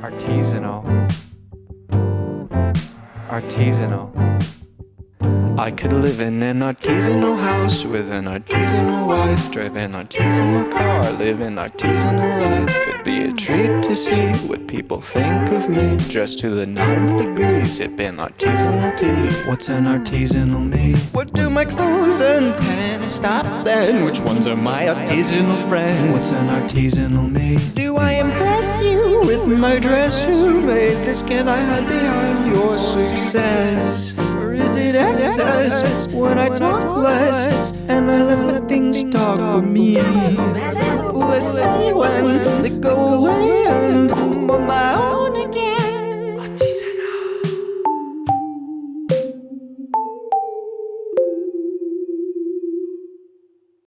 Artisanal. I could live in an artisanal house with an artisanal wife, drive an artisanal car, live an artisanal life. It'd be a treat to see what people think of me, dressed to the 9th degree, sipping artisanal tea. What's an artisanal me? What do my clothes and pants stop then? Which ones are my artisanal friends? What's an artisanal me? Do I impress you with my dress? Who made this? Can I hide behind your success? Or is it excess when I talk less and I let the things talk for me? Let's see when they go away and on my own.